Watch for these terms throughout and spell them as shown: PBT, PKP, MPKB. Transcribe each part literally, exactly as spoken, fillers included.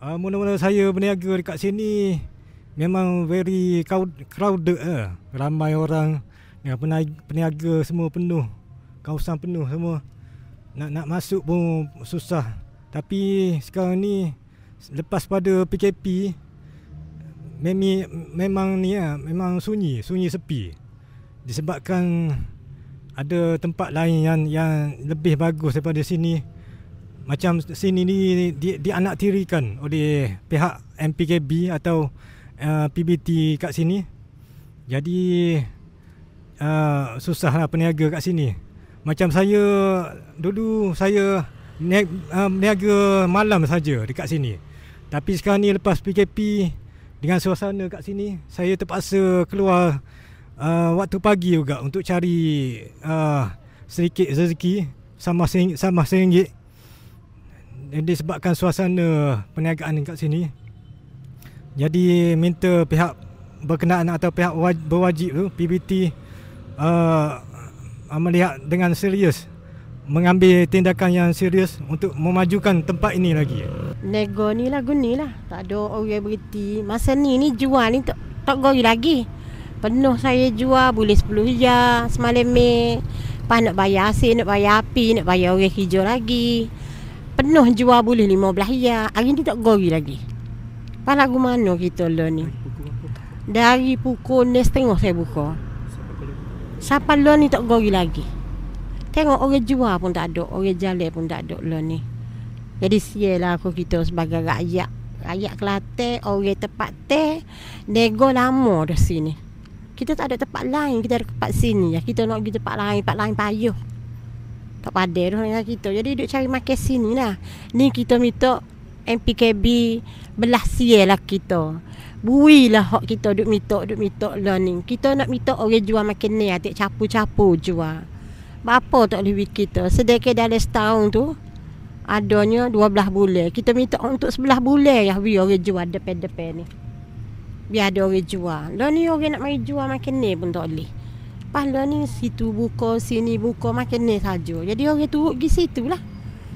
Uh, mula-mula saya berniaga dekat sini memang very crowded lah. Ramai orang, ya, peniaga semua penuh. Kawasan penuh semua. Nak nak masuk pun susah. Tapi sekarang ni lepas pada P K P memang, memang ni lah, memang sunyi, sunyi sepi. Disebabkan ada tempat lain yang yang lebih bagus daripada sini. Macam sini ni di, dianaktirikan oleh pihak M P K B atau uh, P B T kat sini. Jadi uh, susahlah peniaga kat sini. Macam saya dulu saya peniaga uh, malam saja dekat sini. Tapi sekarang ni lepas P K P dengan suasana kat sini, saya terpaksa keluar uh, waktu pagi juga untuk cari uh, sedikit rezeki sama sering, sama seringgit. Disebabkan suasana perniagaan kat sini, jadi minta pihak berkenaan atau pihak berwajib tu P B T uh, melihat dengan serius, mengambil tindakan yang serius untuk memajukan tempat ini lagi. Nego ni lah guni lah, tak ada orang berhenti. Masa ni ni jual ni tak, tak gori lagi. Penuh saya jual boleh sepuluh hijau semalam ni. Pas nak bayar asin, nak bayar api, nak bayar orang hijau lagi. Penuh jual boleh lima belas hijau. Hari ni tak gori lagi. Pas lagu mana kita lah ni? Dari pukul ni setengah saya buka. Siapa lah ni tak gori lagi. Tengok orang jual pun tak ada. Orang jalan pun tak ada lah ni. Jadi sial lah aku kita sebagai rakyat. Rakyat Kelantan, orang tempat teh. Nego lama dah sini. Kita tak ada tempat lain. Kita ada tempat sini. Kita nak pergi tempat lain. Tempat lain payuh. Tak padah dah dengan kita. Jadi duk cari makan sini lah. Ni kita minta M P K B belah sial lah kita. Bui lah hak kita duk minta, duk minta lah ni. Kita nak minta orang jual makan ni. Tak capu-capu jual. Bapa tak boleh kita. Sedekah dalam setahun tu adanya dua belas bulan. Kita minta untuk sebelas bulan ya biar orang jual depan-depan ni. Biar ada orang jual. Lah ni orang nak mai jual makan ni pun tak boleh. Pala ni situ buka, sini buka, makan ni saja. Jadi orang turut pergi situ lah.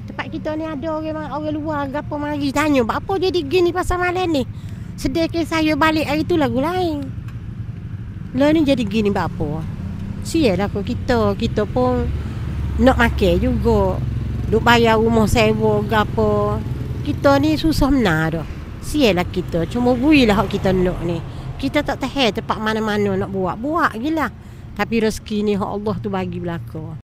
Tempat kita ni ada orang orang luar gapo mari tanya, "Apa jadi gini pasal malam ni?" Sedekah saya balik hari tu lagu lain. Lah ni jadi gini apa? Sialah kau kita, kita pun nak makan juga. Duk bayar rumah sewa gapo. Kita ni susah benar dah. Sialah kita, cuma builah hak kita nak ni. Kita tak tahu tempat mana-mana nak buat. Buat gilah. Tapi rezeki ni Allah tu bagi belaka.